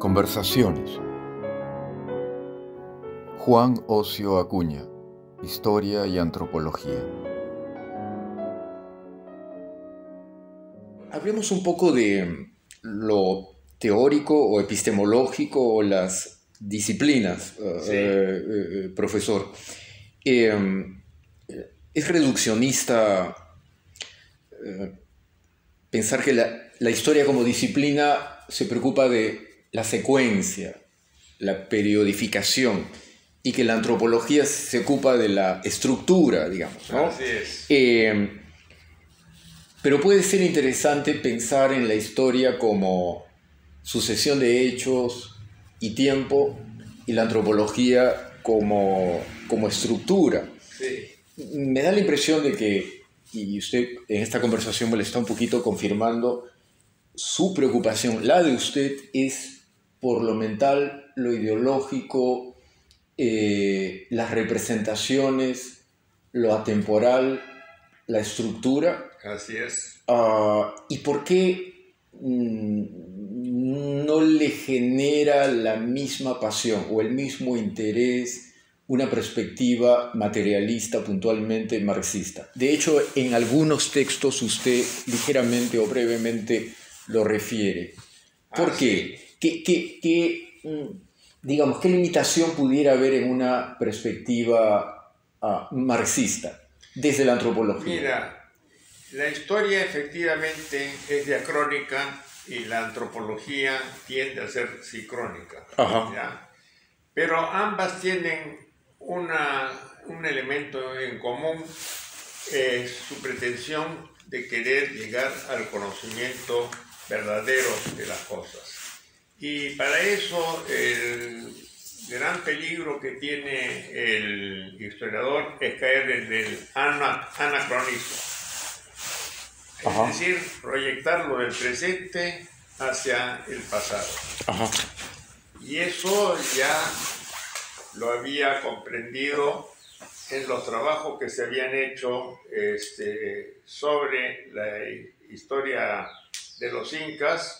Conversaciones. Juan Ocio Acuña, Historia y Antropología. Hablemos un poco de lo teórico o epistemológico o las disciplinas, sí. Profesor. Es reduccionista pensar que la historia como disciplina se preocupa de la secuencia, la periodificación, y que la antropología se ocupa de la estructura, digamos, ¿no? Así es. Pero puede ser interesante pensar en la historia como sucesión de hechos y tiempo, y la antropología como estructura. Sí. Me da la impresión de que, y usted en esta conversación me lo está un poquito confirmando, su preocupación, la de usted, es por lo mental, lo ideológico, las representaciones, lo atemporal, la estructura. Así es. ¿Y por qué no le genera la misma pasión o el mismo interés una perspectiva materialista, puntualmente marxista? De hecho, en algunos textos usted ligeramente o brevemente lo refiere. ¿Por qué? Sí. ¿Qué limitación pudiera haber en una perspectiva marxista desde la antropología? Mira, la historia efectivamente es diacrónica y la antropología tiende a ser sincrónica. Ajá. Pero ambas tienen un elemento en común, es su pretensión de querer llegar al conocimiento verdadero de las cosas. Y para eso el gran peligro que tiene el historiador es caer en el anacronismo. Ajá. Es decir, proyectarlo del presente hacia el pasado. Ajá. Y eso ya lo había comprendido en los trabajos que se habían hecho sobre la historia de los incas,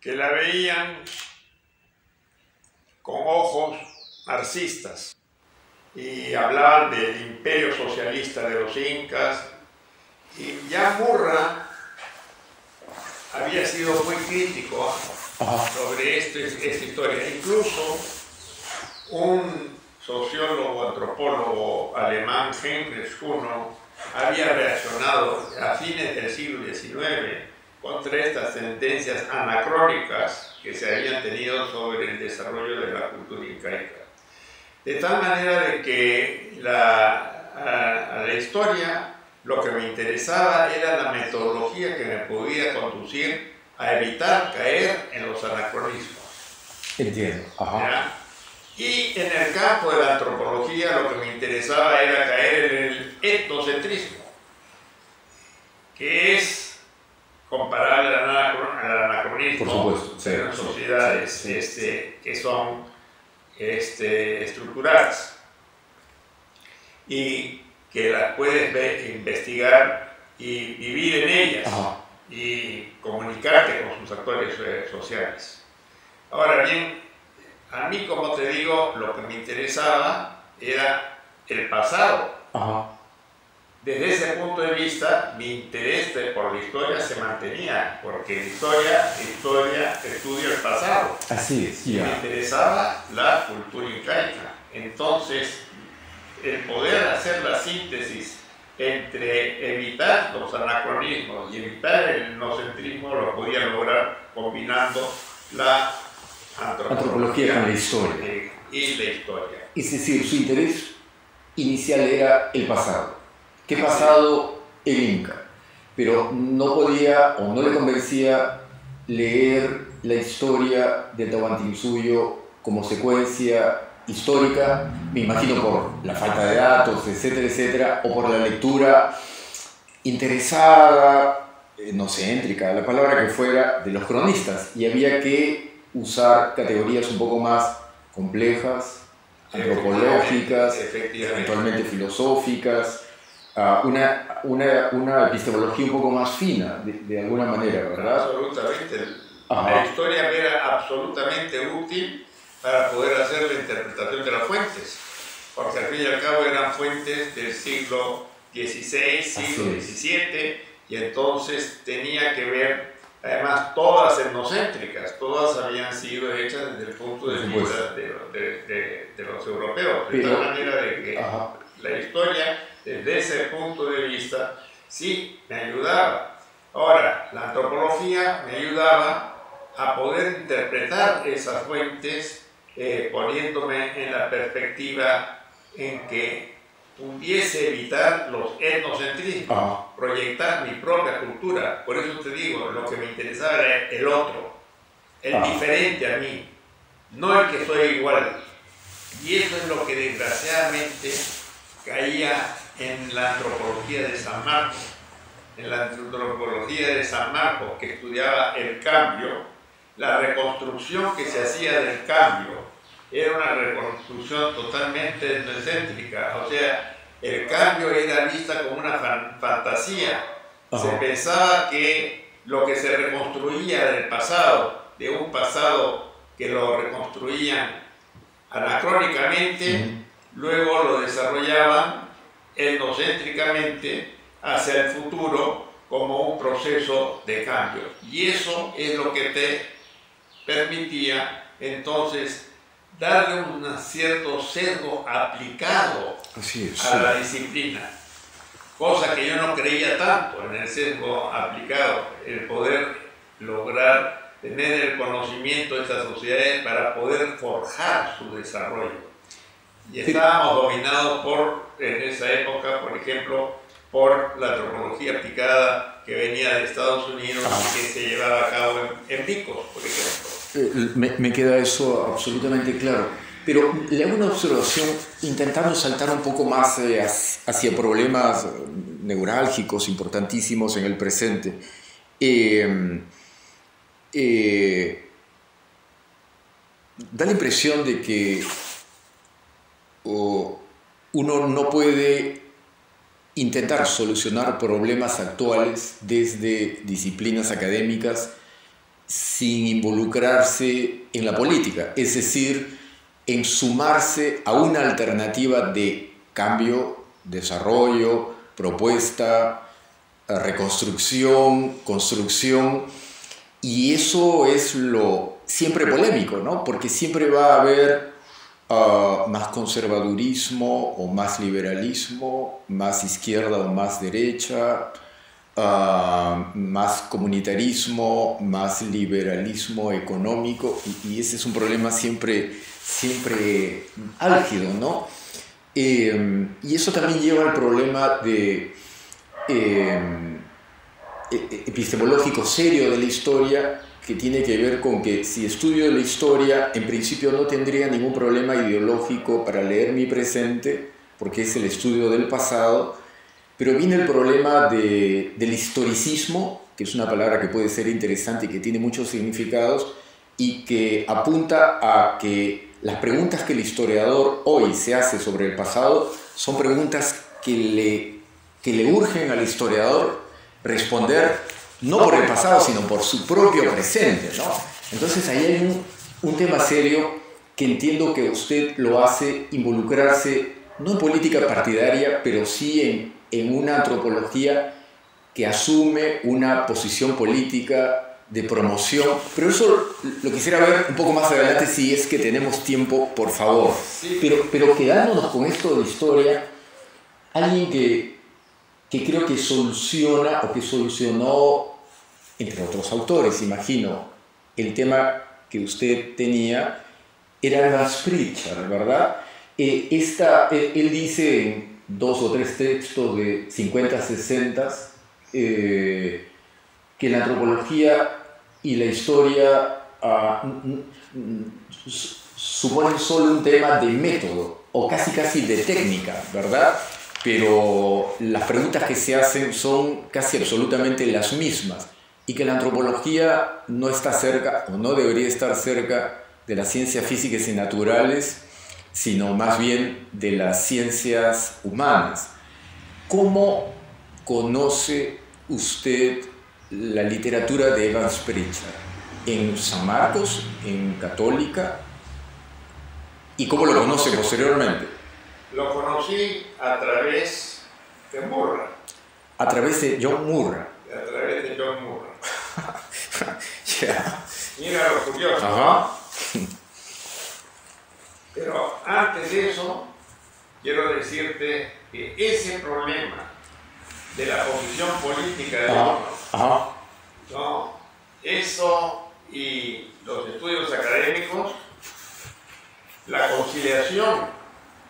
que la veían con ojos marxistas y hablaban del imperio socialista de los incas. Y ya Murra había sido muy crítico sobre esta historia. Incluso un sociólogo, antropólogo alemán, Heinrich Kuno, había reaccionado a fines del siglo XIX contra estas tendencias anacrónicas que se habían tenido sobre el desarrollo de la cultura incaica. De tal manera de que a la historia lo que me interesaba era la metodología que me podía conducir a evitar caer en los anacronismos. Entiendo. Ajá. Y en el campo de la antropología lo que me interesaba era caer en el etnocentrismo, que es comparable al anacronismo, por supuesto, sí, en sociedades sí. Que son estructurales y que las puedes investigar y vivir en ellas. Ajá. Y comunicarte con sus actores sociales. Ahora bien, a mí, como te digo, lo que me interesaba era el pasado. Ajá. Desde ese punto de vista, mi interés por la historia se mantenía, porque la historia estudia el pasado. Así es. Y me interesaba la cultura incaica. Entonces, el poder hacer la síntesis entre evitar los anacronismos y evitar el etnocentrismo lo podía lograr combinando la antropología con la historia. Y la historia. Es decir, su interés inicial era el pasado. ¿Qué pasado? El Inca. Pero no podía o no le convencía leer la historia de Tahuantinsuyo como secuencia histórica, me imagino por la falta de datos, etcétera, etcétera, o por la lectura interesada, no sé, céntrica, la palabra que fuera, de los cronistas. Y había que usar categorías un poco más complejas, antropológicas, eventualmente filosóficas, una epistemología un poco más fina, de alguna manera, ¿verdad? Absolutamente. La historia era absolutamente útil para poder hacer la interpretación de las fuentes, porque al fin y al cabo eran fuentes del siglo XVI, siglo XVII, y entonces tenía que ver, además todas etnocéntricas, todas habían sido hechas desde el punto de vista de los europeos, de tal manera de que la historia desde ese punto de vista sí me ayudaba. Ahora, la antropología me ayudaba a poder interpretar esas fuentes poniéndome en la perspectiva en que pudiese evitar los etnocentrismos, proyectar mi propia cultura. Por eso te digo, lo que me interesaba era el otro, el diferente a mí, no el que soy igual. Y eso es lo que desgraciadamente caía en la antropología de San Marcos. En la antropología de San Marcos, que estudiaba el cambio, la reconstrucción que se hacía del cambio era una reconstrucción totalmente etnocéntrica. O sea, el cambio era vista como una fantasía. Se pensaba que lo que se reconstruía del pasado, de un pasado que lo reconstruían anacrónicamente, luego lo desarrollaban etnocéntricamente hacia el futuro como un proceso de cambio. Y eso es lo que te permitía entonces darle un cierto sesgo aplicado a la disciplina, cosa que yo no creía tanto en el sesgo aplicado, el poder lograr tener el conocimiento de estas sociedades para poder forjar su desarrollo. Y estábamos dominados por, en esa época, por ejemplo, por la antropología aplicada que venía de Estados Unidos y que se llevaba a cabo en Picos, por ejemplo. Me queda eso absolutamente claro. Pero le hago una observación, intentando saltar un poco más hacia problemas neurálgicos importantísimos en el presente. Da la impresión de que uno no puede intentar solucionar problemas actuales desde disciplinas académicas sin involucrarse en la política, es decir, en sumarse a una alternativa de cambio, desarrollo, propuesta, reconstrucción, construcción, y eso es lo siempre polémico, ¿no? Porque siempre va a haber más conservadurismo o más liberalismo, más izquierda o más derecha, más comunitarismo, más liberalismo económico, y ese es un problema siempre álgido, ¿no? Y eso también lleva al problema de, epistemológico serio de la historia, que tiene que ver con que si estudio la historia, en principio no tendría ningún problema ideológico para leer mi presente, porque es el estudio del pasado, pero viene el problema del historicismo, que es una palabra que puede ser interesante y que tiene muchos significados, y que apunta a que las preguntas que el historiador hoy se hace sobre el pasado son preguntas que le urgen al historiador responder, no por el pasado, sino por su propio presente, ¿no? Entonces ahí hay un tema serio que entiendo que usted lo hace involucrarse, no en política partidaria, pero sí en una antropología que asume una posición política de promoción. Pero eso lo quisiera ver un poco más adelante, si es que tenemos tiempo, por favor. Pero quedándonos con esto de historia, alguien que creo que soluciona o que solucionó, entre otros autores, imagino, el tema que usted tenía, era Evans-Pritchard, ¿verdad? Él dice en 2 o 3 textos de 50, 60, que la antropología y la historia suponen solo un tema de método, o casi de técnica, ¿verdad? Pero las preguntas que se hacen son casi absolutamente las mismas, y que la antropología no está cerca, o no debería estar cerca, de las ciencias físicas y naturales, sino más bien de las ciencias humanas. ¿Cómo conoce usted la literatura de Evans-Pritchard? en San Marcos, en Católica. ¿Y cómo lo conoce posteriormente? Lo conocí a través de Murra. A través de John Murra. A través de John Murra. Yeah. Mira lo curioso. Ajá. Pero antes de eso, quiero decirte que ese problema de la posición política de uno, ¿no? Eso y los estudios académicos, la conciliación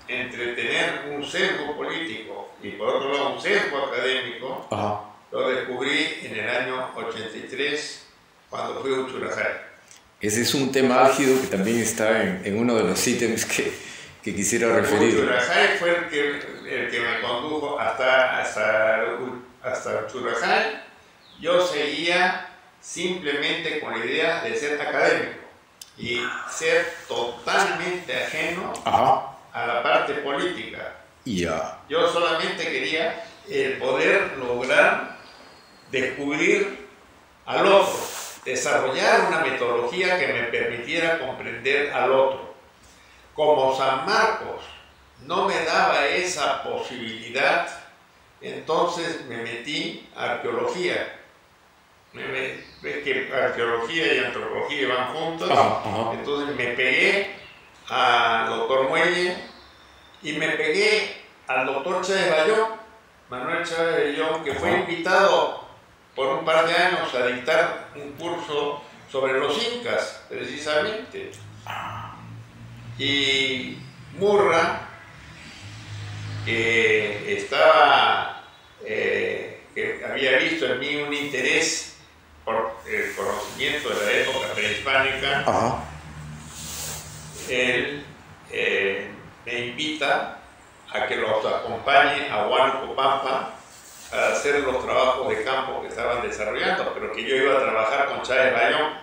entre tener un sesgo político y por otro lado un sesgo académico, lo descubrí en el año 83 cuando fui a Uchuraccay. Ese es un tema álgido que también está en uno de los ítems que quisiera referir. Uchuraccay fue el que me condujo hasta Uchuraccay. Yo seguía simplemente con la idea de ser académico y ser totalmente ajeno a la parte política. Yo solamente quería el poder lograr descubrir al otro, desarrollar una metodología que me permitiera comprender al otro. Como San Marcos no me daba esa posibilidad, entonces me metí a arqueología. Ves que arqueología y antropología van juntos, entonces me pegué al doctor Muelle y me pegué al doctor Chávez Bayón, Manuel Chávez Bayón, que fue invitado por un par de años a dictar un curso sobre los incas, precisamente. Y Murra que había visto en mí un interés por el conocimiento de la época prehispánica, él me invita a que los acompañe a Huánuco Pampa a hacer los trabajos de campo que estaban desarrollando, pero que yo iba a trabajar con Chávez Bayón.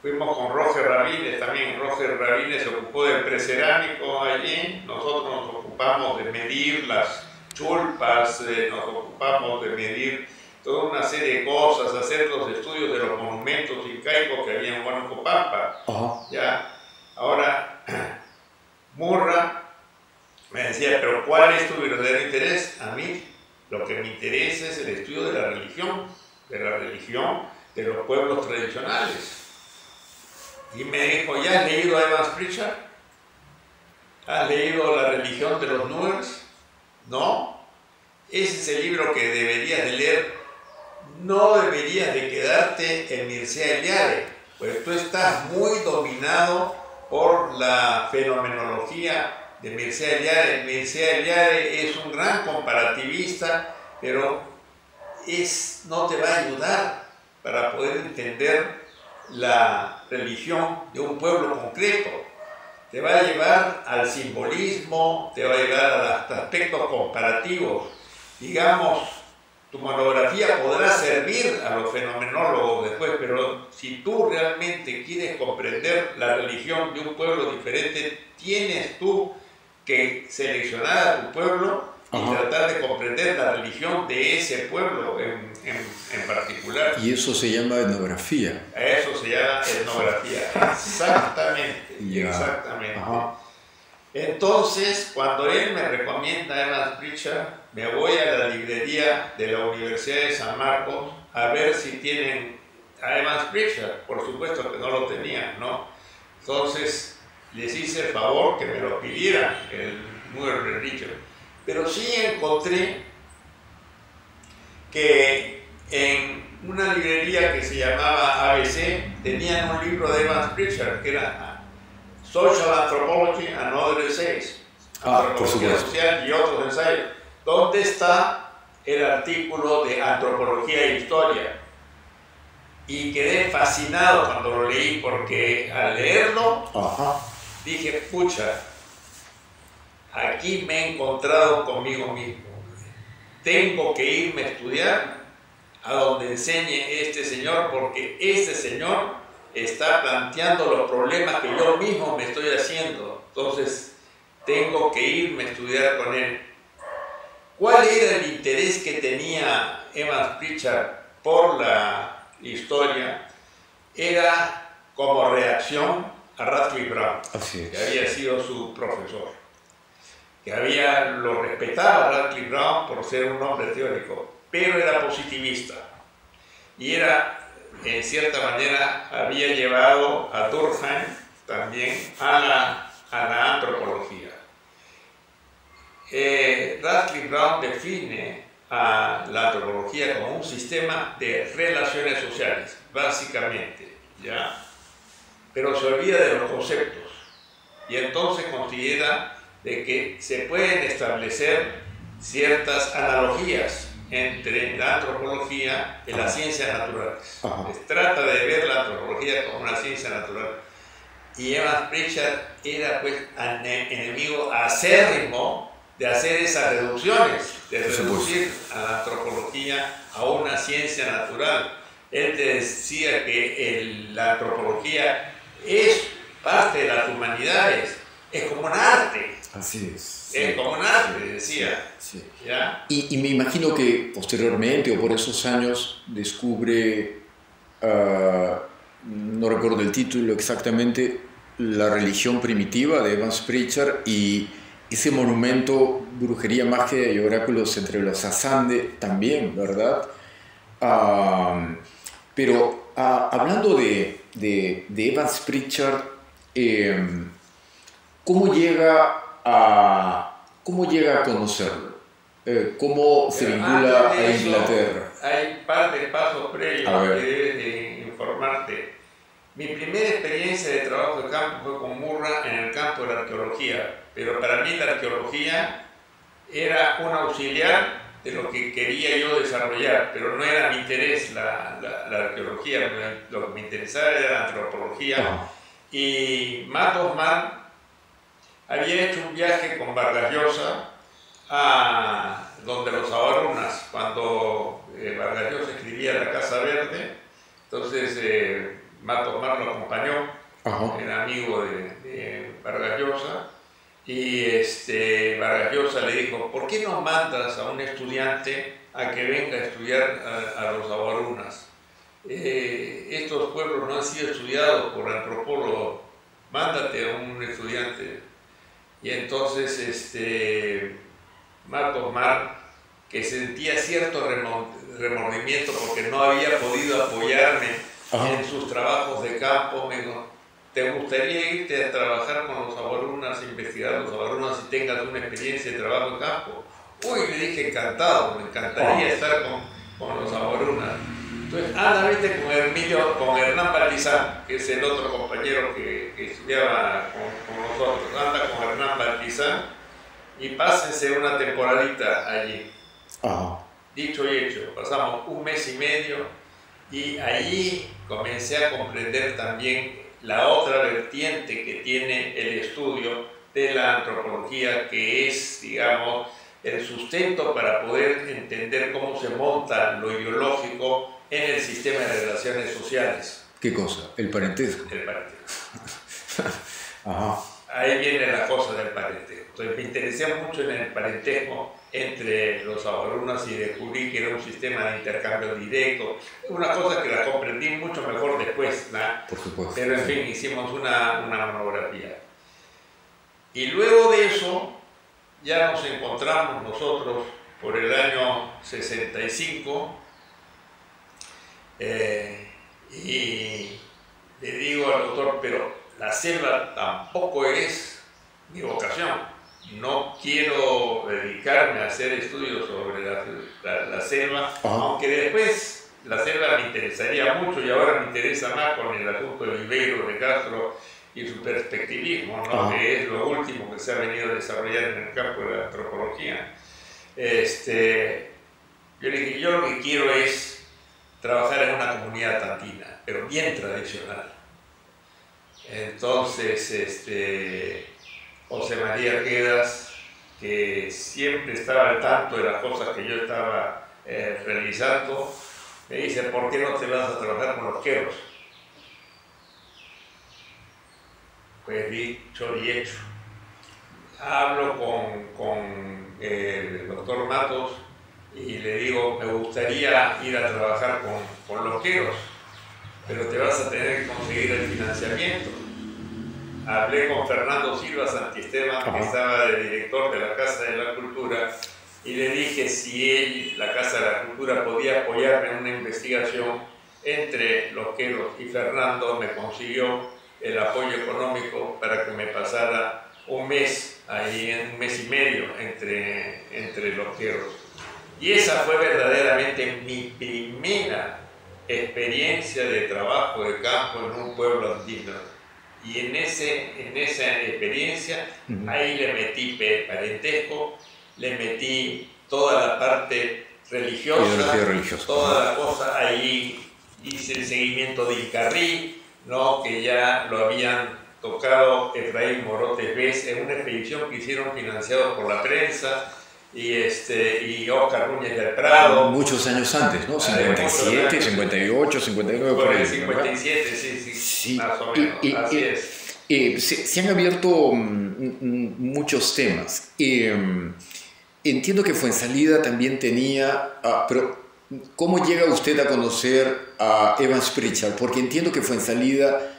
Fuimos con Roger Ravines también. Roger Ravines se ocupó del precerámico allí, nosotros nos ocupamos de medir las chulpas, nos ocupamos de medir toda una serie de cosas, hacer los estudios de los monumentos incaicos que había en Huánuco Pampa. Ahora, Murra me decía, pero ¿cuál es tu verdadero interés? A mí lo que me interesa es el estudio de la religión, de los pueblos tradicionales. Y me dijo, ¿ya has leído a Evans-Pritchard? ¿Has leído La religión de los Nuers? No, ese es el libro que deberías de leer. No deberías de quedarte en Mircea Eliade, pues tú estás muy dominado por la fenomenología de Mircea Eliade. Mircea Eliade es un gran comparativista, pero no te va a ayudar para poder entender la religión de un pueblo concreto. Te va a llevar al simbolismo, te va a llevar a los aspectos comparativos, digamos. Tu monografía podrá servir a los fenomenólogos después, pero si tú realmente quieres comprender la religión de un pueblo diferente, tienes tú que seleccionar a tu pueblo y tratar de comprender la religión de ese pueblo en particular. Y eso se llama etnografía. Eso se llama etnografía, exactamente. Exactamente. Entonces, cuando él me recomienda Evans-Pritchard, me voy a la librería de la Universidad de San Marcos a ver si tienen a Evans-Pritchard. Por supuesto que no lo tenían, ¿no? Entonces les hice el favor que me lo pidieran, el Murra de Richard. Pero sí encontré que en una librería que se llamaba ABC tenían un libro de Evans-Pritchard que era Social Anthropology and Other Essays, Antropología Social y otros ensayos. ¿Dónde está el artículo de Antropología e Historia? Y quedé fascinado cuando lo leí, porque al leerlo dije, pucha, aquí me he encontrado conmigo mismo. Tengo que irme a estudiar a donde enseñe este señor, porque este señor está planteando los problemas que yo mismo me estoy haciendo. Entonces, tengo que irme a estudiar con él. ¿Cuál era el interés que tenía Evans-Pritchard por la historia? era como reacción a Radcliffe Brown, que había sido su profesor, que lo respetaba Radcliffe Brown por ser un hombre teórico, pero era positivista y era, en cierta manera, había llevado a Durkheim también a la antropología. Radcliffe Brown define a la antropología como un sistema de relaciones sociales, básicamente, ¿ya? Pero se olvida de los conceptos y entonces considera de que se pueden establecer ciertas analogías entre la antropología y las ciencias naturales. Trata de ver la antropología como una ciencia natural. Y Evans-Pritchard era pues enemigo acérrimo de hacer esas reducciones, de reducir a la antropología a una ciencia natural. Él decía que la antropología es parte de las humanidades, es como un arte. Así es. Es como un arte, decía. Sí. ¿Ya? Y me imagino que posteriormente o por esos años descubre, no recuerdo el título exactamente, la religión primitiva de Evans-Pritchard y ese monumento brujería, magia y oráculos entre los Asande también, ¿verdad? Pero hablando de Evans-Pritchard, ¿Cómo llega a conocerlo? ¿Cómo se vincula a Inglaterra? Hay un par de pasos previos que debes de informarte. Mi primera experiencia de trabajo de campo fue con Murra en el campo de la arqueología, pero para mí la arqueología era un auxiliar de lo que quería yo desarrollar, pero no era mi interés la arqueología. Lo que me interesaba era la antropología. Y Matos Mar había hecho un viaje con Vargas Llosa a donde los Aborunas, cuando Vargas Llosa escribía La Casa Verde. Entonces Matos Mar lo acompañó, era amigo de Vargas Llosa, y Vargas Llosa le dijo: ¿por qué no mandas a un estudiante a que venga a estudiar a los Aborunas? Estos pueblos no han sido estudiados por antropólogos, mándate a un estudiante. Y entonces Matos Mar, que sentía cierto remordimiento porque no había podido apoyarme en sus trabajos de campo, me dijo: ¿te gustaría irte a trabajar con los Aborunas, investigar los Aborunas si tengas una experiencia de trabajo en campo? Uy, le dije, encantado, me encantaría estar con los Aborunas. Entonces, viste con Hernán Baltiza, que es el otro compañero que estudiaba con nosotros. Anda con Hernán Baltiza y pásense una temporadita allí. Dicho y hecho, pasamos un mes y medio y allí comencé a comprender también la otra vertiente que tiene el estudio de la antropología, que es, digamos, el sustento para poder entender cómo se monta lo ideológico en el sistema de relaciones sociales. ¿Qué cosa? El parentesco. El parentesco. Ahí viene la cosa del parentesco. Entonces me interesé mucho en el parentesco entre los Aborunas y descubrí que era un sistema de intercambio directo. Una cosa que la comprendí mucho mejor después, ¿no? Por supuesto. Pero en fin, hicimos una monografía. Y luego de eso ya nos encontramos nosotros por el año 65. Y le digo al doctor: pero la selva tampoco es mi vocación, no quiero dedicarme a hacer estudios sobre la selva, aunque después la selva me interesaría mucho y ahora me interesa más con el asunto de Viveiro de Castro y su perspectivismo, ¿no? Que es lo último que se ha venido a desarrollar en el campo de la antropología. Yo le dije, yo lo que quiero es trabajar en una comunidad andina, pero bien tradicional. Entonces, José María Arguedas, que siempre estaba al tanto de las cosas que yo estaba realizando, me dice: ¿por qué no te vas a trabajar con los Queros? Pues dicho y hecho. Hablo con el doctor Matos y le digo: me gustaría ir a trabajar con los Queros, pero te vas a tener financiamiento. Hablé con Fernando Silva Santisteban, que estaba de director de la Casa de la Cultura, y le dije si él, la Casa de la Cultura, podía apoyarme en una investigación entre los Queros, y Fernando me consiguió el apoyo económico para que me pasara un mes, ahí un mes y medio entre los Queros. Y esa fue verdaderamente mi primera experiencia de trabajo de campo en un pueblo andino. Y en esa experiencia, ahí le metí parentesco, le metí toda la parte religiosa, toda la cosa. Ahí hice el seguimiento de Inkarrí, ¿no?, que ya lo habían tocado Efraín Morotes Vez en una expedición que hicieron financiados por la prensa, y Oscar Núñez del Prado. Muchos años antes, ¿no? 57, 58, 59, por ahí. 57, sí, más o menos, así es. Se han abierto muchos temas. Entiendo que Fuenzalida también tenía... pero ¿cómo llega usted a conocer a Evans-Pritchard? Porque entiendo que Fuenzalida...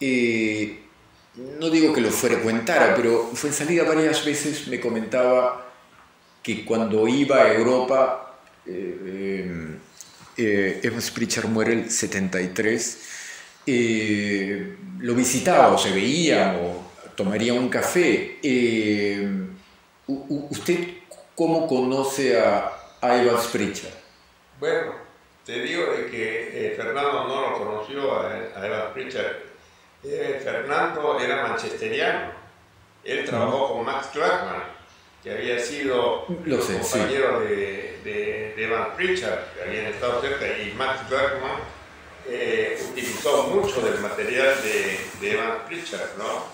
no digo que lo frecuentara, pero Fuenzalida varias veces me comentaba que cuando iba a Europa, Evans-Pritchard muere el 73, lo visitaba o se veía o tomaría un café. ¿Usted cómo conoce a Evans-Pritchard? Bueno, te digo de que Fernando no lo conoció a Evans-Pritchard. Fernando era manchesteriano, él trabajó con Max Clarkman, que había sido compañero de Evans-Pritchard, que habían estado cerca, y Max Clarkman utilizó mucho del material de Evans-Pritchard, ¿no?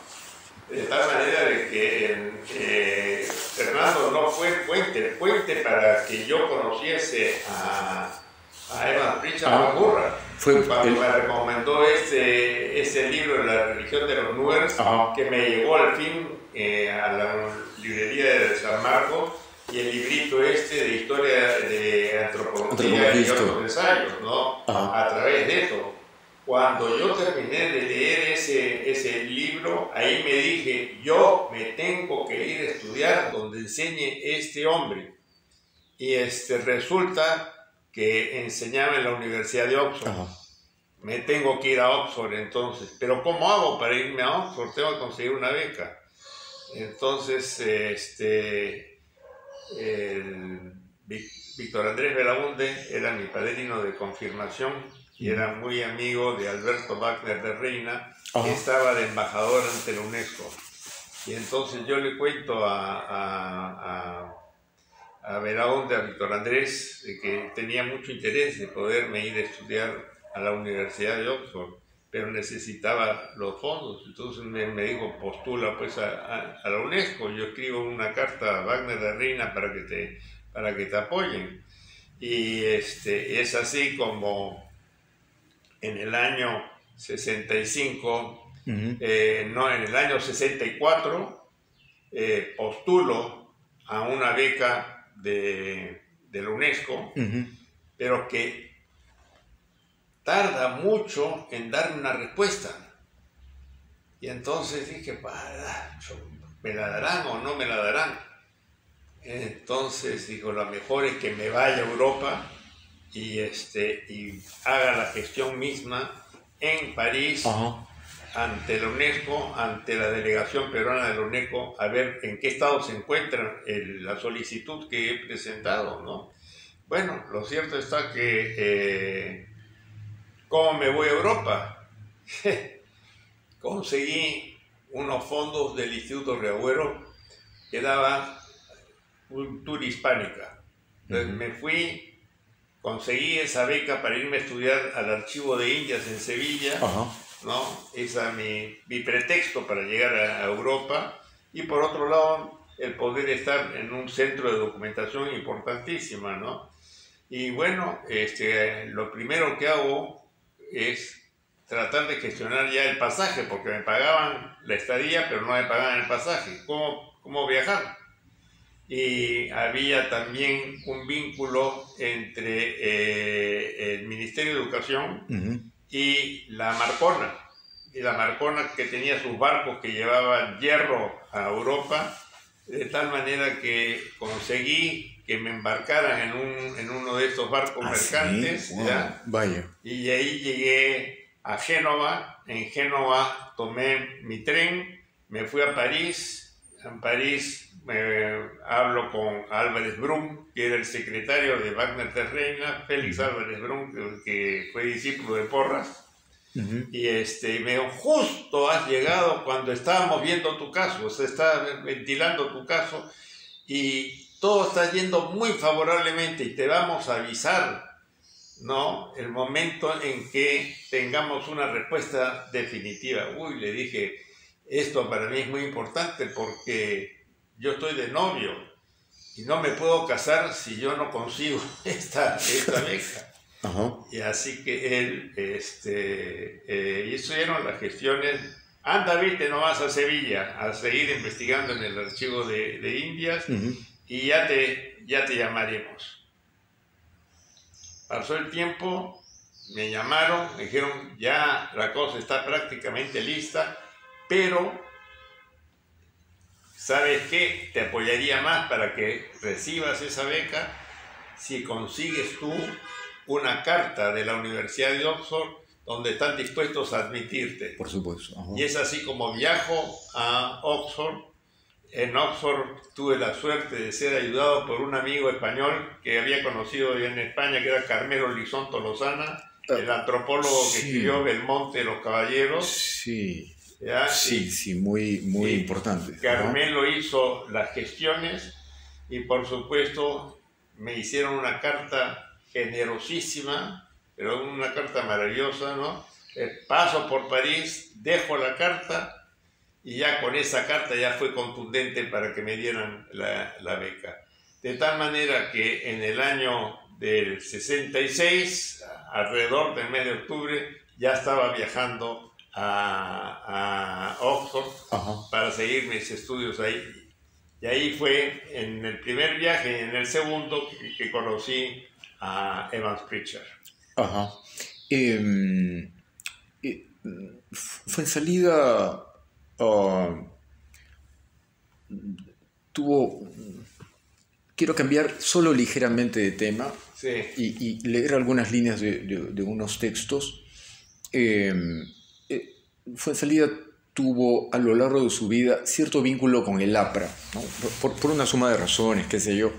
De tal manera de que Fernando no fue el puente para que yo conociese a Evans-Pritchard Murra. Me recomendó ese libro, La religión de los números, que me llevó al fin a la librería de San Marcos, y el librito de historia de antropología y otros ensayos, ¿no? A través de eso. Cuando yo terminé de leer ese libro, ahí me dije, yo me tengo que ir a estudiar donde enseñe este hombre. Y resulta que enseñaba en la Universidad de Oxford. Me tengo que ir a Oxford entonces, pero ¿cómo hago para irme a Oxford? Tengo que conseguir una beca. Entonces, Víctor Andrés Belaúnde era mi padrino de confirmación y era muy amigo de Alberto Wagner de Reina, que estaba de embajador ante la UNESCO. Y entonces yo le cuento a Belaúnde, a Víctor Andrés, que tenía mucho interés de poderme ir a estudiar a la Universidad de Oxford, pero necesitaba los fondos. Entonces me dijo, postula pues a la UNESCO, yo escribo una carta a Wagner de Reina para que te apoyen. Y es así como en el año 65, no, en el año 64, postulo a una beca de la UNESCO, pero que tarda mucho en darme una respuesta. Y entonces dije, ¿me la darán o no me la darán? Entonces digo, lo mejor es que me vaya a Europa y haga la gestión misma en París, ante la UNESCO, ante la delegación peruana de la UNESCO, a ver en qué estado se encuentra la solicitud que he presentado, ¿no? Bueno, lo cierto está que, ¿cómo me voy a Europa? Conseguí unos fondos del Instituto Riagüero que daba cultura hispánica. Entonces me fui, conseguí esa beca para irme a estudiar al Archivo de Indias en Sevilla, ¿no? Ese es mi pretexto para llegar a Europa, y por otro lado el poder estar en un centro de documentación importantísima, ¿no? Y bueno, lo primero que hago es tratar de gestionar ya el pasaje, porque me pagaban la estadía pero no me pagaban el pasaje. ¿Cómo viajar? Y había también un vínculo entre el Ministerio de Educación y la Marcona, y la Marcona, que tenía sus barcos que llevaban hierro a Europa, de tal manera que conseguí que me embarcaran en uno de estos barcos mercantes. ¿Sí? Wow. Vaya. Y ahí llegué a Génova. En Génova tomé mi tren, me fui a París. En París hablo con Álvarez Brum, que era el secretario de Wagner de Reina, Félix Álvarez Brum, que fue discípulo de Porras. Y me dijo, justo has llegado cuando estábamos viendo tu caso, se está ventilando tu caso y todo está yendo muy favorablemente y te vamos a avisar, ¿no?, el momento en que tengamos una respuesta definitiva. Uy, le dije, esto para mí es muy importante porque yo estoy de novio y no me puedo casar si yo no consigo esta beca. Ajá. Y así que él hicieron las gestiones. Anda, vete nomás a Sevilla a seguir investigando en el archivo de Indias. Y ya te llamaremos. Pasó el tiempo, me llamaron, me dijeron ya la cosa está prácticamente lista, pero ¿sabes qué? Te apoyaría más para que recibas esa beca si consigues tú una carta de la Universidad de Oxford donde están dispuestos a admitirte. Por supuesto. Ajá. Y es así como viajo a Oxford. En Oxford tuve la suerte de ser ayudado por un amigo español que había conocido en España, que era Carmelo Lizonto Lozana, el antropólogo que escribió Belmonte de los Caballeros. Sí, sí, muy importante. Carmelo, ¿no?, hizo las gestiones y por supuesto me hicieron una carta generosísima, pero una carta maravillosa, ¿no? Paso por París, dejo la carta y ya con esa carta ya fue contundente para que me dieran la beca. De tal manera que en el año del 66, alrededor del mes de octubre, ya estaba viajando a Oxford. Ajá. Para seguir mis estudios ahí. Y ahí fue en el primer viaje y en el segundo que conocí a Evans-Pritchard. Ajá. Fuenzalida tuvo... Quiero cambiar solo ligeramente de tema. Sí. Y leer algunas líneas de unos textos. Fuenzalida tuvo a lo largo de su vida cierto vínculo con el APRA, ¿no?, por una suma de razones, qué sé yo.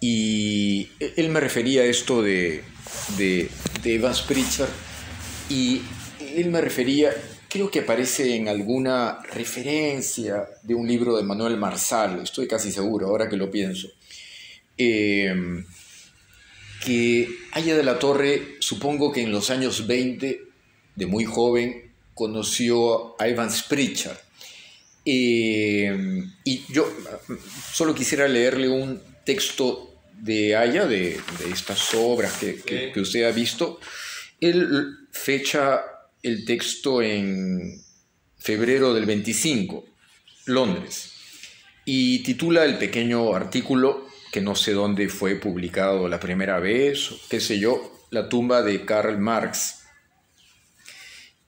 Y él me refería a esto de Evans-Pritchard, y él me refería, creo que aparece en alguna referencia de un libro de Manuel Marsal, estoy casi seguro ahora que lo pienso, que Haya de la Torre, supongo que en los años 20, de muy joven, conoció a Evans-Pritchard. Y yo solo quisiera leerle un texto de Haya, de estas obras que usted ha visto. Él fecha el texto en febrero del 25, Londres, y titula el pequeño artículo, que no sé dónde fue publicado la primera vez, o qué sé yo, La tumba de Karl Marx.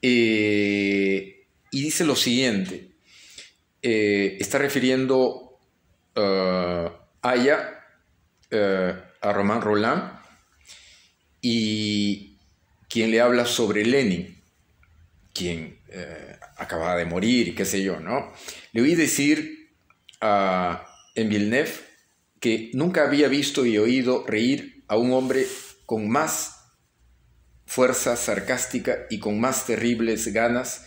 Y dice lo siguiente, está refiriendo Haya a Romain Rolland, y quien le habla sobre Lenin, quien acababa de morir, qué sé yo, ¿no? Le oí decir en Villeneuve que nunca había visto y oído reír a un hombre con más fuerza sarcástica y con más terribles ganas.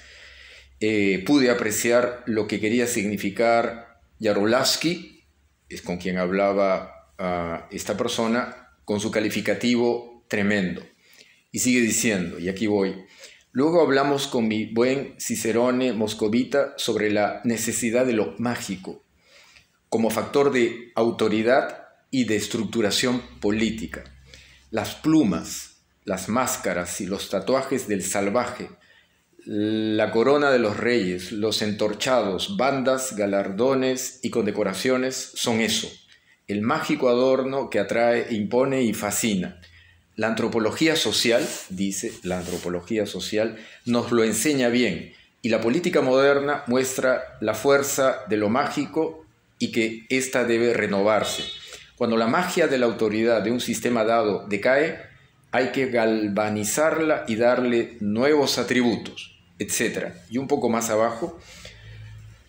Pude apreciar lo que quería significar Yarolowski, es con quien hablaba esta persona, con su calificativo tremendo. Y sigue diciendo, y aquí voy, luego hablamos con mi buen Cicerone moscovita sobre la necesidad de lo mágico como factor de autoridad y de estructuración política. Las plumas, las máscaras y los tatuajes del salvaje, la corona de los reyes, los entorchados, bandas, galardones y condecoraciones son eso, el mágico adorno que atrae, impone y fascina. La antropología social, dice, la antropología social nos lo enseña bien, y la política moderna muestra la fuerza de lo mágico y que ésta debe renovarse. Cuando la magia de la autoridad de un sistema dado decae, hay que galvanizarla y darle nuevos atributos, etc. Y un poco más abajo,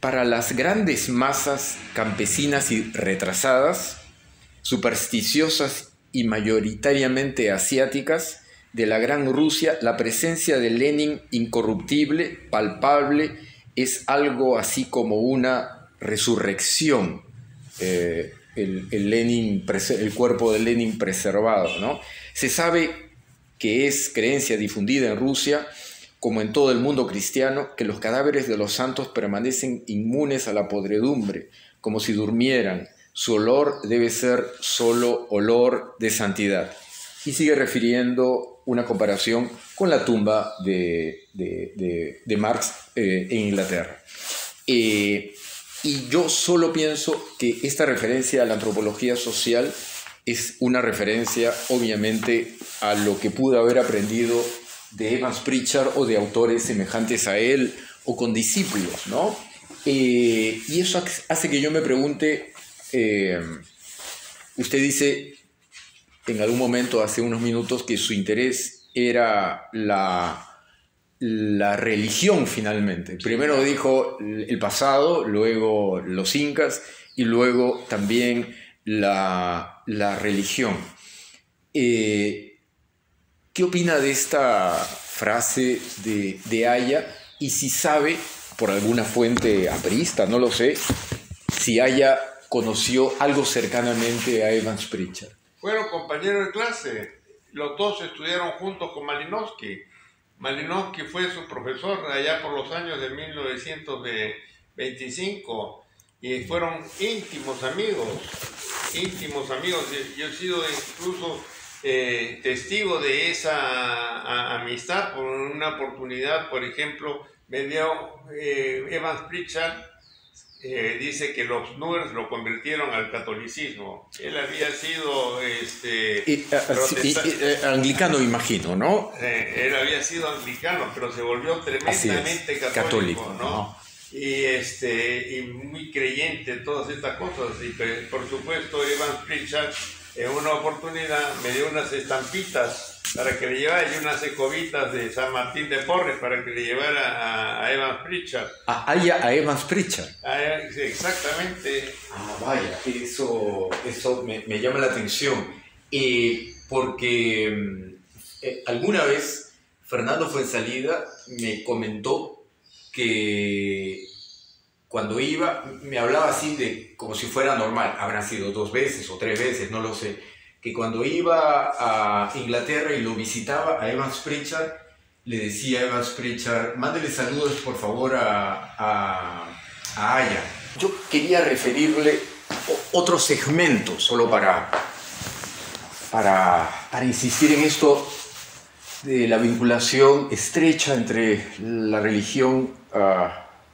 para las grandes masas campesinas y retrasadas, supersticiosas y mayoritariamente asiáticas de la Gran Rusia, la presencia de Lenin incorruptible, palpable, es algo así como una resurrección, el cuerpo de Lenin preservado, ¿no? Se sabe que es creencia difundida en Rusia, como en todo el mundo cristiano, que los cadáveres de los santos permanecen inmunes a la podredumbre, como si durmieran. Su olor debe ser solo olor de santidad. Y sigue refiriendo una comparación con la tumba de Marx en Inglaterra. Y yo solo pienso que esta referencia a la antropología social es una referencia, obviamente, a lo que pudo haber aprendido de Evans-Pritchard o de autores semejantes a él o con discípulos, ¿no? Y eso hace que yo me pregunte. Usted dice en algún momento hace unos minutos que su interés era la religión finalmente. Primero dijo el pasado, luego los incas y luego también la religión. ¿Qué opina de esta frase de Haya? Y si sabe, por alguna fuente aprista, no lo sé, si Haya conoció algo cercanamente a Evans-Pritchard. Fueron compañeros de clase. Los dos estudiaron juntos con Malinowski. Malinowski fue su profesor allá por los años de 1925 y fueron íntimos amigos. Íntimos amigos. Yo he sido incluso testigo de esa amistad. Por una oportunidad, por ejemplo, vendió Evans-Pritchard. Dice que los Nuers lo convirtieron al catolicismo. Él había sido anglicano, imagino, ¿no? Él había sido anglicano, pero se volvió tremendamente católico, ¿no? Y muy creyente, todas estas cosas. Y por supuesto, Evans-Pritchard en una oportunidad me dio unas estampitas para que le llevara, y unas escobitas de San Martín de Porres para que le llevara a Evans-Pritchard. A Evans-Pritchard. Sí, exactamente. Ah, vaya, eso me llama la atención. Porque alguna vez Fernando Fuenzalida me comentó que cuando iba, me hablaba así como si fuera normal, habrán sido 2 veces o 3 veces, no lo sé, que cuando iba a Inglaterra y lo visitaba a Evans-Pritchard, le decía a Evans-Pritchard, mándele saludos por favor a Haya. Yo quería referirle otro segmento, solo para insistir en esto de la vinculación estrecha entre la religión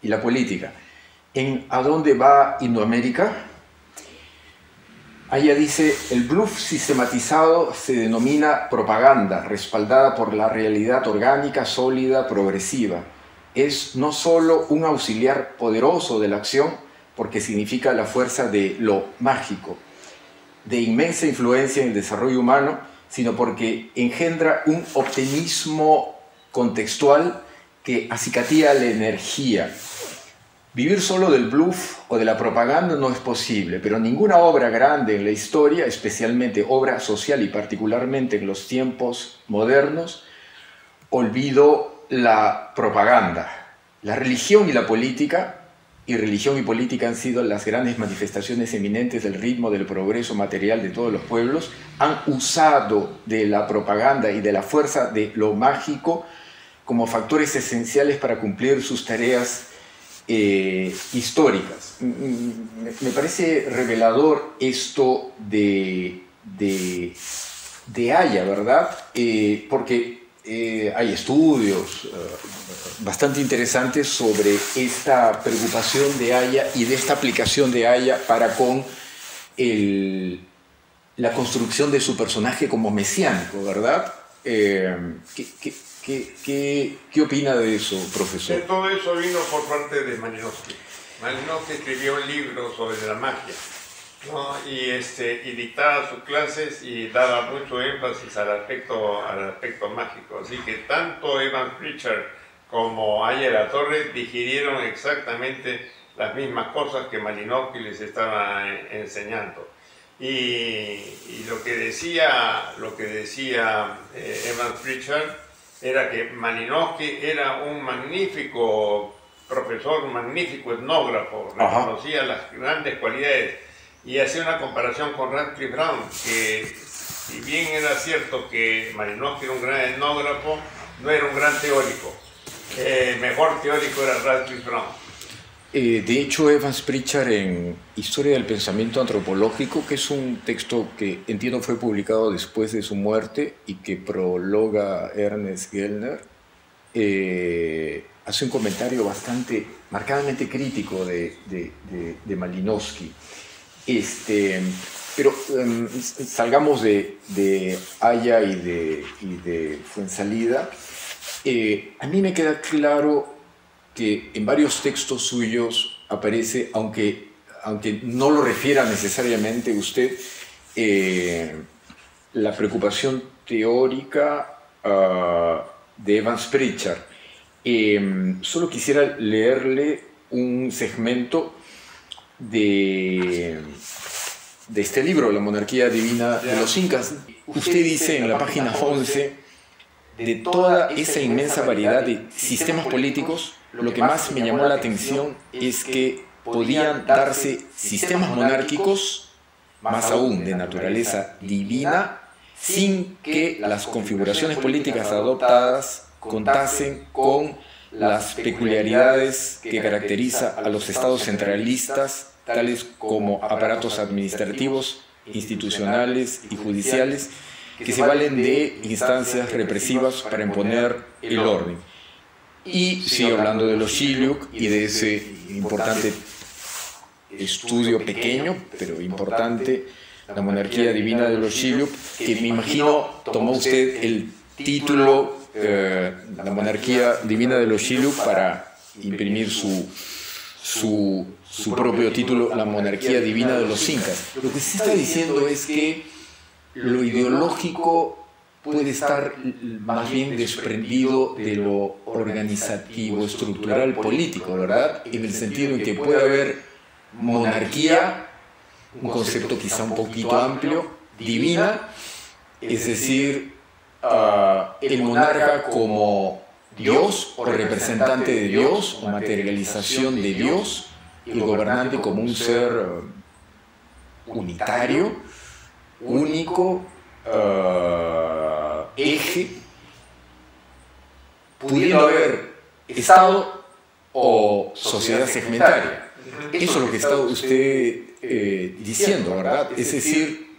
y la política. En ¿A dónde va Indoamérica? Haya dice, el bluff sistematizado se denomina propaganda, respaldada por la realidad orgánica, sólida, progresiva. Es no solo un auxiliar poderoso de la acción, porque significa la fuerza de lo mágico, de inmensa influencia en el desarrollo humano, sino porque engendra un optimismo contextual que acicatilla la energía. Vivir solo del bluff o de la propaganda no es posible, pero ninguna obra grande en la historia, especialmente obra social y particularmente en los tiempos modernos, olvidó la propaganda. La religión y la política, han sido las grandes manifestaciones eminentes del ritmo del progreso material de todos los pueblos, han usado de la propaganda y de la fuerza de lo mágico como factores esenciales para cumplir sus tareas históricas. Me parece revelador esto de Haya, ¿verdad? Porque hay estudios bastante interesantes sobre esta preocupación de Haya y de esta aplicación de Haya para con la construcción de su personaje como mesiánico, ¿verdad? ¿Qué opina de eso, profesor? Todo eso vino por parte de Malinowski. Malinowski escribió un libro sobre la magia, ¿no? Y dictaba sus clases y daba mucho énfasis al aspecto mágico. Así que tanto Evans-Pritchard como Haya de la Torre digirieron exactamente las mismas cosas que Malinowski les estaba enseñando. Y lo que decía Evans-Pritchard era que Malinowski era un magnífico profesor, un magnífico etnógrafo, reconocía las grandes cualidades y hacía una comparación con Radcliffe Brown, que si bien era cierto que Malinowski era un gran etnógrafo, no era un gran teórico. Mejor teórico era Radcliffe Brown. De hecho, Evans-Pritchard en Historia del Pensamiento Antropológico, que es un texto que entiendo fue publicado después de su muerte y que prologa Ernest Gellner, hace un comentario bastante, marcadamente crítico de Malinowski. Pero salgamos de Haya y de Fuenzalida. A mí me queda claro que en varios textos suyos aparece, aunque no lo refiera necesariamente usted, la preocupación teórica de Evans-Pritchard. Solo quisiera leerle un segmento de este libro, La Monarquía Divina de los Incas. Usted dice en la página 11, de toda esa inmensa variedad de sistemas políticos, lo que más me llamó la atención es que podían darse sistemas monárquicos, más aún de naturaleza divina, sin que las configuraciones políticas adoptadas contasen con las peculiaridades que caracteriza a los estados centralistas, tales como aparatos administrativos, institucionales y judiciales, que se valen de instancias represivas para imponer el orden. Y sigue hablando de los Shilluk y de ese importante estudio pequeño, pero importante, La Monarquía Divina de los Shilluk, que me imagino tomó usted el título La Monarquía Divina de los Shilluk para imprimir su propio título, La Monarquía Divina de los Incas. Lo que se está diciendo es que lo ideológico puede estar más bien desprendido de lo organizativo, estructural, político, ¿verdad? En el sentido en que puede haber monarquía, un concepto quizá un poquito amplio, divina, es decir, el monarca como Dios o representante de Dios o materialización de Dios, el gobernante como un ser unitario, único, eje, pudiendo haber Estado o sociedad segmentaria. Eso es lo que está usted diciendo, ¿verdad? Es decir,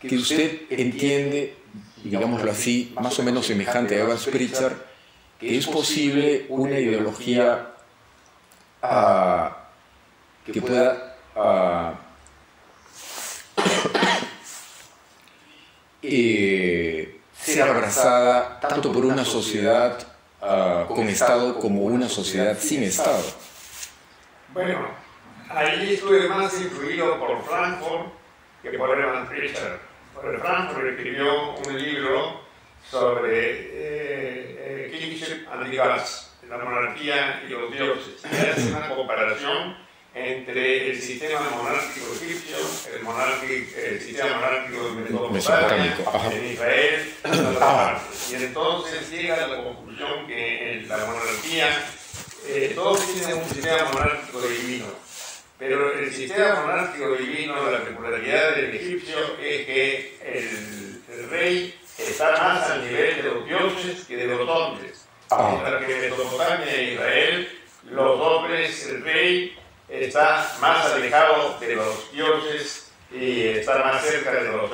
que usted entiende, digámoslo así, más o menos semejante a Evans-Pritchard, que es posible una ideología que pueda ser abrazada tanto por una sociedad con Estado como una sociedad sin Estado. Bueno, ahí estuve más influido por Frankfort que por Evans-Pritchard. Frankfort escribió un libro sobre Kingship and the Gods, la monarquía y los dioses, y hace una comparación entre el sistema monárquico egipcio, el sistema monárquico mesopotámico, en Israel, y entonces llega a la conclusión que la monarquía, todos tienen un sistema monárquico divino, pero el sistema monárquico divino, la peculiaridad del egipcio es que el rey está más al nivel de los dioses que de los hombres, mientras que en Mesopotamia e Israel, los hombres, el rey, está más alejado de los dioses y está más cerca de los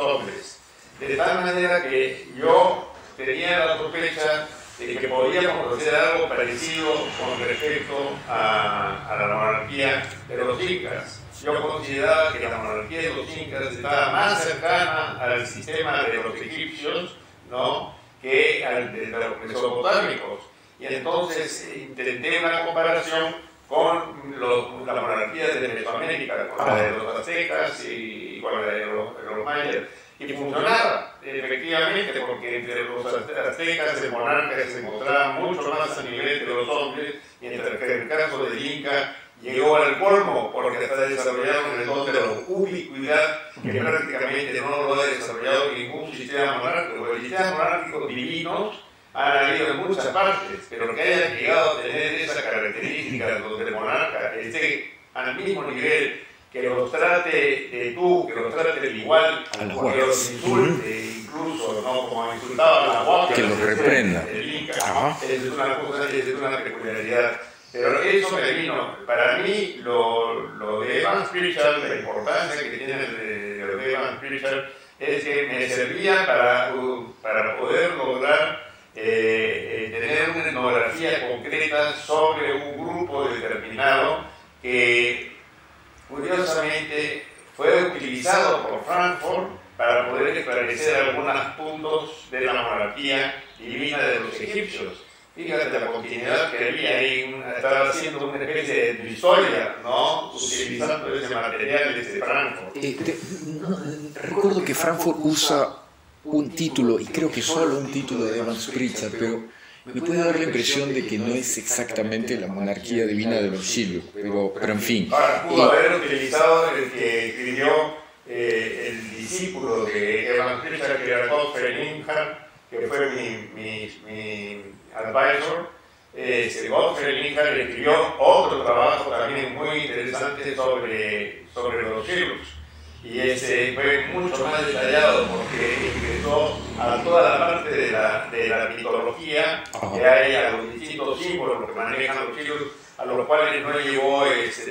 hombres. De tal manera que yo tenía la sospecha de que podíamos hacer algo parecido con respecto a la monarquía de los incas. yo consideraba que la monarquía de los incas estaba más cercana al sistema de los egipcios, ¿no?, que al de los mesopotámicos. Y entonces intenté una comparación con la monarquía de Mesoamérica, con la de los aztecas y con la de los mayas. Y funcionaba, efectivamente, porque entre los aztecas el monarca se mostraba mucho más a nivel de los hombres, mientras que en el caso del Inca llegó al colmo, porque hasta desarrollaron el don de la ubicuidad, que prácticamente no lo ha desarrollado ningún sistema monárquico. Los sistemas monárquicos divinos han habido en muchas partes, pero que hayan llegado a tener esa característica donde el monarca esté al mismo nivel, que los trate de tú, que los trate de igual, que los insulte, incluso, ¿no?, como insultaban a Huánuco, que los reprenda. El Inca, es una cosa, es una peculiaridad. Pero eso me vino, para mí, lo de Evans-Pritchard, la importancia que tiene lo de Evans-Pritchard, es que me servía para poder lograr tener una etnografía concreta sobre un grupo determinado que, curiosamente, fue utilizado por Frankfort para poder esclarecer algunos puntos de la monarquía divina de los egipcios. Fíjate la continuidad que había ahí, estaba haciendo una especie de historia, ¿no?, utilizando ese material desde Frankfort. Recuerdo que Frankfort usa un título, y creo que solo un título de Evans-Pritchard, pero me puede dar la impresión de que no es exactamente la monarquía divina de los Shilluk, pero en fin. Ahora, pudo haber utilizado el que escribió el discípulo de Evans-Pritchard, que era Godfrey Linhart, que fue mi advisor. Godfrey Linhart escribió otro trabajo también muy interesante sobre los Shilluks. Y ese fue mucho más detallado porque ingresó a toda la parte de la mitología que hay, a los distintos símbolos que manejan los chinos, a los cuales no llegó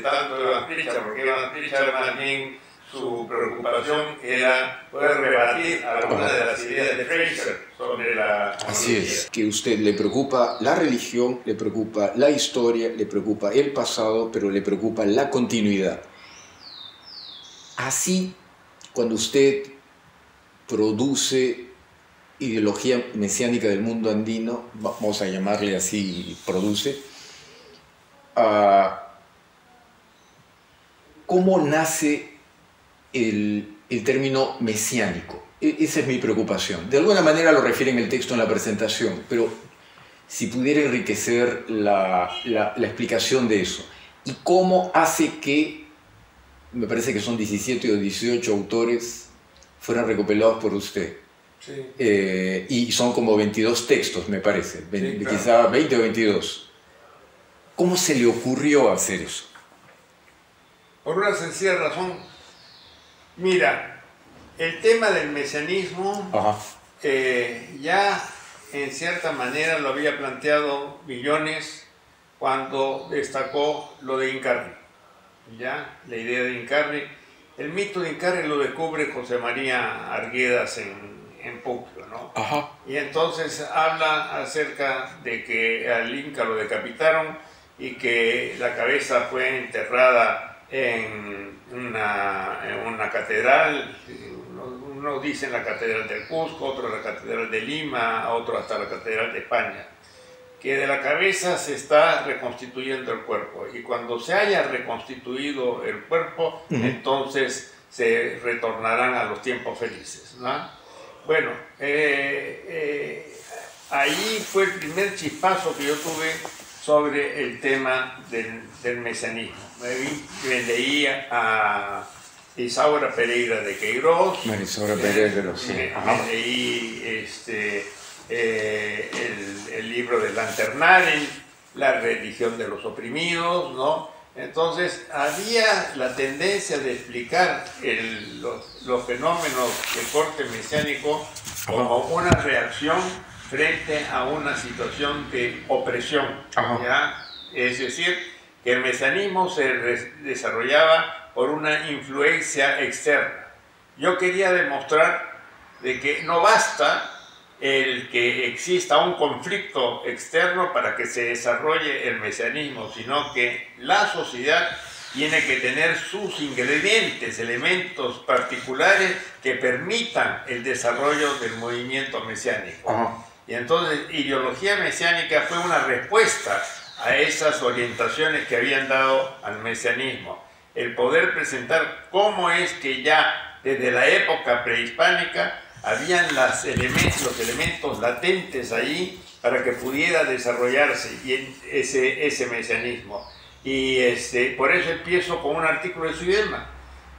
tanto Evans-Pritchard, porque Evans-Pritchard más bien su preocupación era poder rebatir algunas de las ideas de Fraser sobre la monarquía. Así es, que a usted le preocupa la religión, le preocupa la historia, le preocupa el pasado, pero le preocupa la continuidad. Así, cuando usted produce ideología mesiánica del mundo andino, vamos a llamarle así, produce, ¿cómo nace el término mesiánico? Esa es mi preocupación. De alguna manera lo refiere en el texto en la presentación, pero si pudiera enriquecer la explicación de eso. ¿Y cómo hace que, me parece que son 17 o 18 autores, fueron recopilados por usted? Sí. Y son como 22 textos, me parece, sí, claro. Quizá 20 o 22. ¿Cómo se le ocurrió hacer eso? Por una sencilla razón. Mira, el tema del mesianismo ya en cierta manera lo había planteado Millones cuando destacó lo de Inkarrí. Ya, la idea de Inkarrí, el mito de Inkarrí lo descubre José María Arguedas en Pucto, ¿no? Y entonces habla acerca de que al Inca lo decapitaron y que la cabeza fue enterrada en una catedral. Unos dicen la catedral del Cusco, otros la catedral de Lima, otros hasta la catedral de España, que de la cabeza se está reconstituyendo el cuerpo, y cuando se haya reconstituido el cuerpo, entonces se retornarán a los tiempos felices, ¿no? Bueno, ahí fue el primer chispazo que yo tuve sobre el tema del mesianismo. Me leía a Isaura Pereira de Queiroz. Isaura Pereira de Queiroz, sí. Me leí el libro del Lanternari, la religión de los oprimidos, ¿no? Entonces había la tendencia de explicar los fenómenos de corte mesiánico como una reacción frente a una situación de opresión, ¿ya? Es decir, que el mesianismo se desarrollaba por una influencia externa. Yo quería demostrar de que no basta el que exista un conflicto externo para que se desarrolle el mesianismo, sino que la sociedad tiene que tener sus ingredientes, elementos particulares que permitan el desarrollo del movimiento mesiánico. Ajá. Y entonces, ideología mesiánica fue una respuesta a esas orientaciones que habían dado al mesianismo. El poder presentar cómo es que ya desde la época prehispánica habían los elementos latentes ahí para que pudiera desarrollarse ese mesianismo. Y por eso empiezo con un artículo de Zuidema.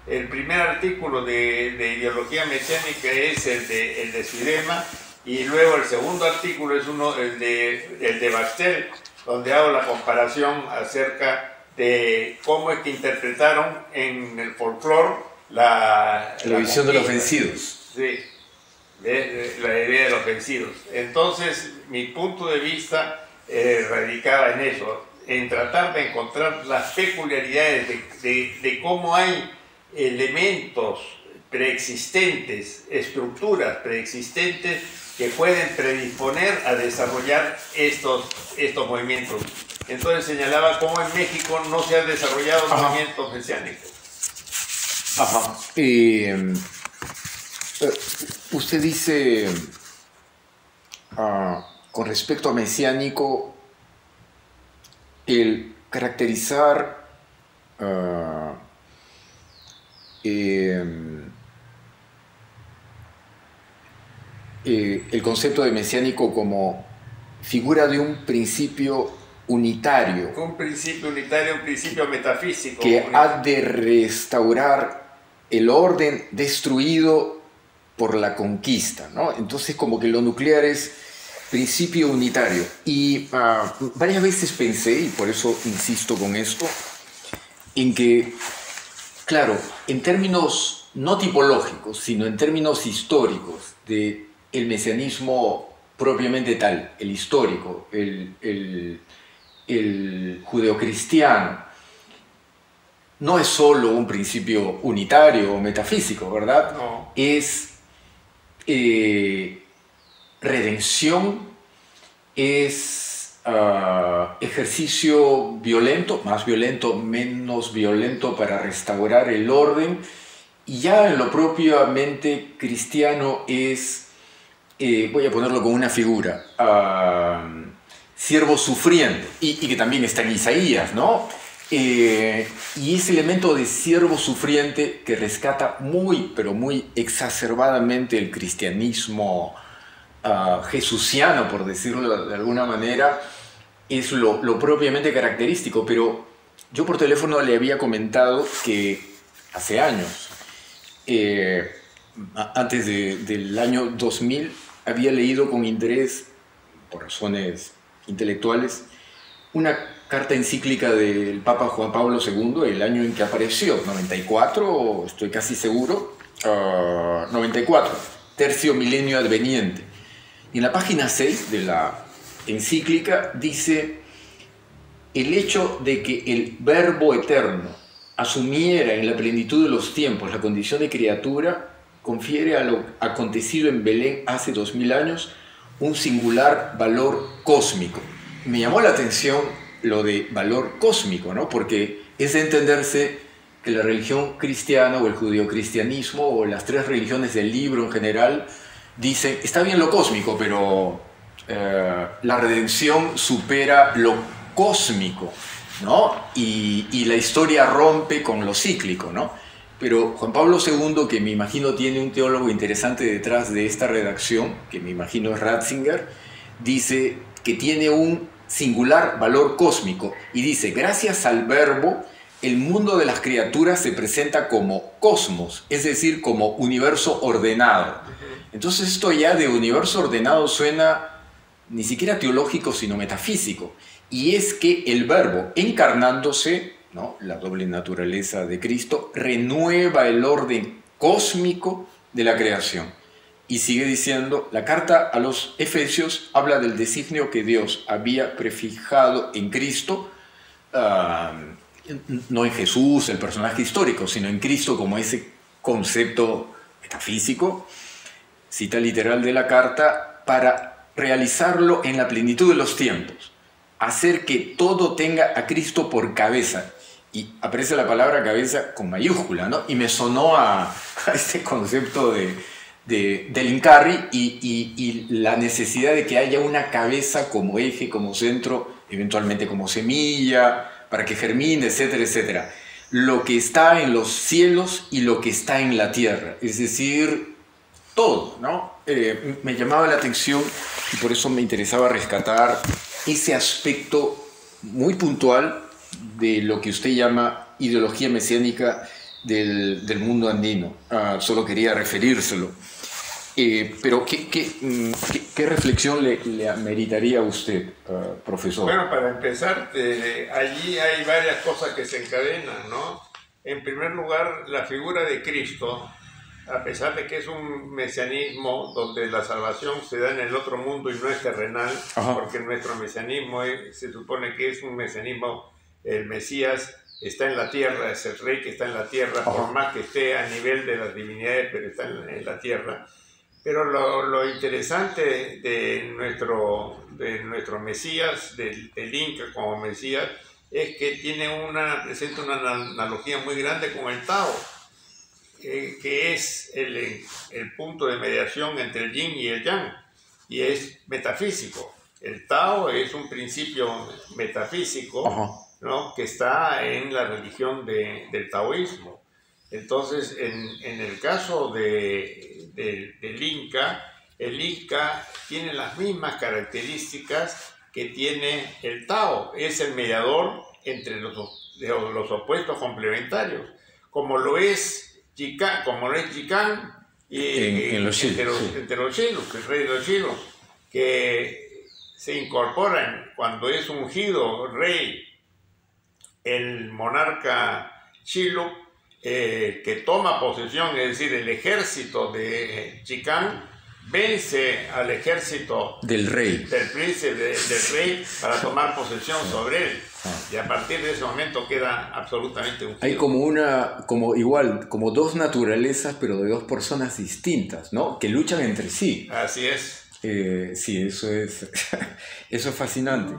El primer artículo de ideología mesiánica es el de Zuidema, y luego el segundo artículo es el de Bastel, donde hago la comparación acerca de cómo es que interpretaron en el folclore la visión de los vencidos. Sí, la idea de los vencidos. Entonces, mi punto de vista radicaba en eso, en tratar de encontrar las peculiaridades de cómo hay elementos preexistentes, estructuras preexistentes que pueden predisponer a desarrollar estos movimientos. Entonces señalaba cómo en México no se han desarrollado movimientos mesiánicos. Ajá. Usted dice, con respecto a mesiánico, el caracterizar el concepto de mesiánico como figura de un principio unitario. Un principio unitario, un principio metafísico. Que ha de restaurar el orden destruido por la conquista, ¿no? Entonces, como que lo nuclear es principio unitario. Y varias veces pensé, y por eso insisto con esto, en que, claro, en términos no tipológicos, sino en términos históricos de el mesianismo propiamente tal, el histórico, el judeocristiano, no es solo un principio unitario o metafísico, ¿verdad? No. Es redención, es ejercicio violento, más violento, menos violento, para restaurar el orden, y ya en lo propiamente cristiano es... voy a ponerlo con una figura, siervo sufriente, y que también está en Isaías, ¿no? Y ese elemento de siervo sufriente que rescata muy, pero muy exacerbadamente el cristianismo jesuciano, por decirlo de alguna manera, es lo propiamente característico. Pero yo por teléfono le había comentado que hace años, antes del año 2000, había leído con interés, por razones intelectuales, una carta encíclica del Papa Juan Pablo II, el año en que apareció, 94, estoy casi seguro, 94, tercio milenio adveniente. Y en la página 6 de la encíclica dice: el hecho de que el Verbo Eterno asumiera en la plenitud de los tiempos la condición de criatura confiere a lo acontecido en Belén hace 2000 años un singular valor cósmico. Me llamó la atención lo de valor cósmico, ¿no? Porque es de entenderse que la religión cristiana o el judeocristianismo o las tres religiones del libro en general dicen, está bien lo cósmico, pero la redención supera lo cósmico, ¿no? Y la historia rompe con lo cíclico, ¿no? Pero Juan Pablo II, que me imagino tiene un teólogo interesante detrás de esta redacción, que me imagino es Ratzinger, dice que tiene un singular valor cósmico y dice, gracias al verbo, el mundo de las criaturas se presenta como cosmos, es decir, como universo ordenado. Entonces esto ya de universo ordenado suena ni siquiera teológico, sino metafísico. Y es que el verbo, encarnándose, ¿no?, la doble naturaleza de Cristo, renueva el orden cósmico de la creación. Y sigue diciendo, la carta a los Efesios habla del designio que Dios había prefijado en Cristo, no en Jesús, el personaje histórico, sino en Cristo como ese concepto metafísico, cita literal de la carta, para realizarlo en la plenitud de los tiempos, hacer que todo tenga a Cristo por cabeza. y aparece la palabra cabeza con mayúscula, ¿no? Y me sonó a este concepto del Inkarrí y la necesidad de que haya una cabeza como eje, como centro, eventualmente como semilla, para que germine, etcétera, etcétera. Lo que está en los cielos y lo que está en la tierra, es decir, todo, ¿no? Me llamaba la atención y por eso me interesaba rescatar ese aspecto muy puntual de lo que usted llama ideología mesiánica del mundo andino. Solo quería referírselo. Pero, ¿qué reflexión le ameritaría a usted, profesor? Bueno, para empezar, allí hay varias cosas que se encadenan, ¿no? En primer lugar, la figura de Cristo, a pesar de que es un mesianismo donde la salvación se da en el otro mundo y no es terrenal, ajá, porque nuestro mesianismo se supone que es un mesianismo, el Mesías está en la tierra, es el rey que está en la tierra, ajá, por más que esté a nivel de las divinidades, pero está en la tierra. Pero lo interesante de nuestro Mesías, del Inca como Mesías, es que presenta una analogía muy grande con el Tao, que es el punto de mediación entre el Yin y el Yang, y es metafísico. El Tao es un principio metafísico, ¿no?, que está en la religión del taoísmo. Entonces, en el caso del Inca, el Inca tiene las mismas características que tiene el Tao. Es el mediador entre los opuestos complementarios, como lo es Chicán, entre los Shilluk, el rey de los Shilluk, que se incorporan cuando es ungido rey el monarca Shilluk, que toma posesión, es decir, el ejército de Chicán vence al ejército del príncipe del rey para tomar posesión sobre él, y a partir de ese momento queda absolutamente ungido. Hay como dos naturalezas, pero de dos personas distintas, ¿no?, que luchan entre sí. Así es. Sí, eso es fascinante.